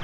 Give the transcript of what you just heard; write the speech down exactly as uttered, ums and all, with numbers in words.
You